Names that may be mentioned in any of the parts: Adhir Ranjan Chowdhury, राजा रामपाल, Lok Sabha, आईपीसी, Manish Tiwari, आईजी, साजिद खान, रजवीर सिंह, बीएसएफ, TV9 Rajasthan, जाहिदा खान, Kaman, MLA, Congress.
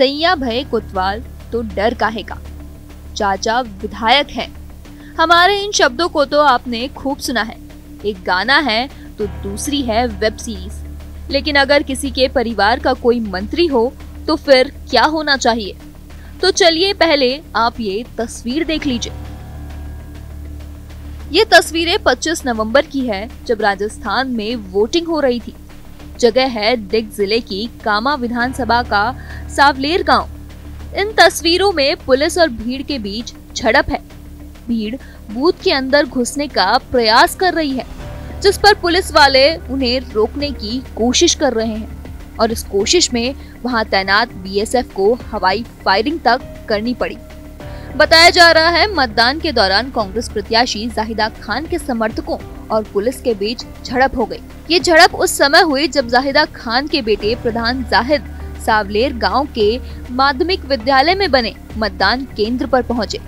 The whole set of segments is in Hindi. सैया भय कोतवाल तो डर काहे का, चाचा विधायक है। हमारे इन शब्दों को तो आपने खूब सुना है, एक गाना है तो दूसरी है वेब सीरीज। लेकिन अगर किसी के परिवार का कोई मंत्री हो तो फिर क्या होना चाहिए? तो चलिए पहले आप ये तस्वीर देख लीजिए। ये तस्वीरें 25 नवंबर की है, जब राजस्थान में वोटिंग हो रही थी। जगह है दिग जिले की कामा विधानसभा का सावलेर गांव। इन तस्वीरों में पुलिस और भीड़ के बीच झड़प है। भीड़ बूथ के अंदर घुसने का प्रयास कर रही है, जिस पर पुलिस वाले उन्हें रोकने की कोशिश कर रहे हैं और इस कोशिश में वहां तैनात बीएसएफ को हवाई फायरिंग तक करनी पड़ी। बताया जा रहा है मतदान के दौरान कांग्रेस प्रत्याशी जाहिदा खान के समर्थकों और पुलिस के बीच झड़प हो गई। ये झड़प उस समय हुई जब जाहिदा खान के बेटे प्रधान जाहिद सावलेर गांव के माध्यमिक विद्यालय में बने मतदान केंद्र पर पहुंचे।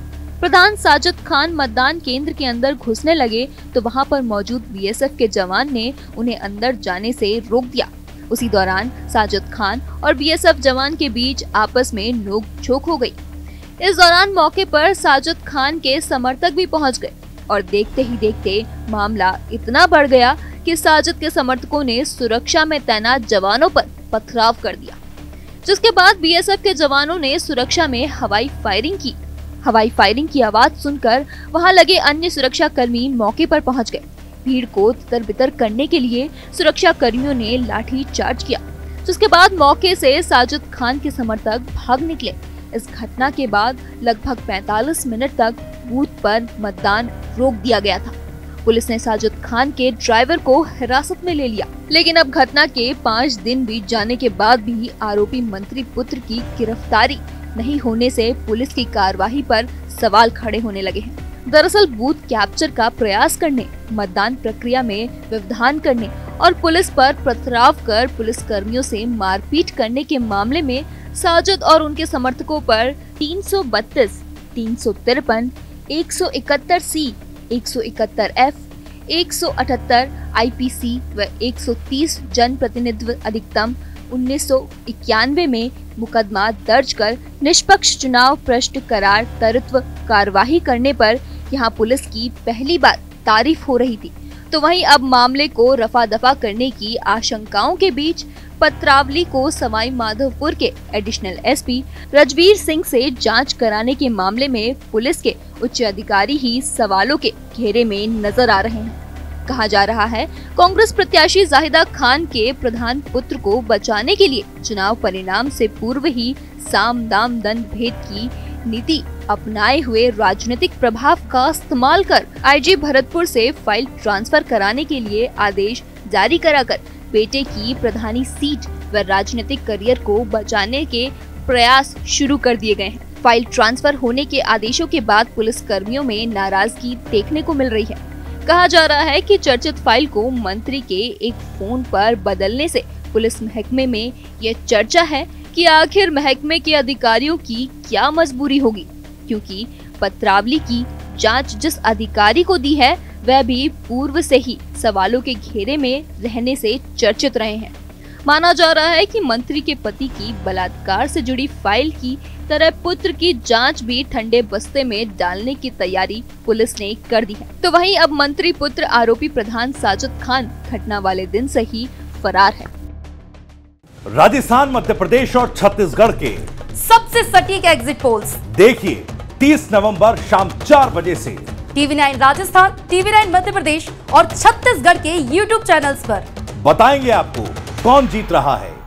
प्रधान साजिद खान मतदान केंद्र के अंदर घुसने लगे तो वहां पर मौजूद बीएसएफ के जवान ने उन्हें अंदर जाने से रोक दिया। उसी दौरान साजिद खान और बीएसएफ जवान के बीच आपस में नोकझोंक हो गई। इस दौरान मौके पर साजिद खान के समर्थक भी पहुंच गए और देखते ही देखते मामला इतना बढ़ गया कि साजिद के समर्थकों ने सुरक्षा में तैनात जवानों पर पथराव कर दिया, जिसके बाद बीएसएफ के जवानों ने सुरक्षा में हवाई फायरिंग की। हवाई फायरिंग की आवाज सुनकर वहां लगे अन्य सुरक्षा कर्मी मौके पर पहुंच गए। भीड़ को तितर-बितर करने के लिए सुरक्षा कर्मियों ने लाठी चार्ज किया, जिसके बाद मौके से साजिद खान के समर्थक भाग निकले। इस घटना के बाद लगभग 45 मिनट तक बूथ पर मतदान रोक दिया गया था। पुलिस ने साजिद खान के ड्राइवर को हिरासत में ले लिया, लेकिन अब घटना के 5 दिन बीत जाने के बाद भी आरोपी मंत्री पुत्र की गिरफ्तारी नहीं होने से पुलिस की कार्यवाही पर सवाल खड़े होने लगे हैं। दरअसल बूथ कैप्चर का प्रयास करने, मतदान प्रक्रिया में व्यवधान करने और पुलिस पर पथराव कर पुलिस कर्मियों से मारपीट करने के मामले में साजिद और उनके समर्थकों पर 332, 353, 171 सी, 171 एफ, 178 आईपीसी व 130 जन प्रतिनिधित्व अधिकतम 1991 में मुकदमा दर्ज कर निष्पक्ष चुनाव भ्रष्ट करार तत्व कार्यवाही करने पर यहां पुलिस की पहली बार तारीफ हो रही थी। तो वहीं अब मामले को रफा दफा करने की आशंकाओं के बीच पत्रावली को सवाई माधोपुर के एडिशनल एसपी रजवीर सिंह से जांच कराने के मामले में पुलिस के उच्च अधिकारी ही सवालों के घेरे में नजर आ रहे हैं। कहा जा रहा है कांग्रेस प्रत्याशी जाहिदा खान के प्रधान पुत्र को बचाने के लिए चुनाव परिणाम से पूर्व ही साम दाम दंड भेद की नीति अपनाए हुए राजनीतिक प्रभाव का इस्तेमाल कर आईजी भरतपुर से फाइल ट्रांसफर कराने के लिए आदेश जारी कराकर बेटे की प्रधानी सीट व राजनीतिक करियर को बचाने के प्रयास शुरू कर दिए गए हैं। फाइल ट्रांसफर होने के आदेशों के बाद पुलिस कर्मियों में नाराजगी देखने को मिल रही है। कहा जा रहा है कि चर्चित फाइल को मंत्री के एक फोन पर बदलने से पुलिस महकमे में यह चर्चा है कि आखिर महकमे के अधिकारियों की क्या मजबूरी होगी, क्योंकि पत्रावली की जांच जिस अधिकारी को दी है वह भी पूर्व से ही सवालों के घेरे में रहने से चर्चित रहे हैं। माना जा रहा है कि मंत्री के पति की बलात्कार से जुड़ी फाइल की तरह पुत्र की जांच भी ठंडे बस्ते में डालने की तैयारी पुलिस ने कर दी है। तो वहीं अब मंत्री पुत्र आरोपी प्रधान साजिद खान घटना वाले दिन से ही फरार है। राजस्थान, मध्य प्रदेश और छत्तीसगढ़ के सबसे सटीक एग्जिट पोल्स देखिए 30 नवंबर शाम 4 बजे से TV9 राजस्थान, TV9 मध्य प्रदेश और छत्तीसगढ़ के YouTube चैनल्स पर। बताएंगे आपको कौन जीत रहा है।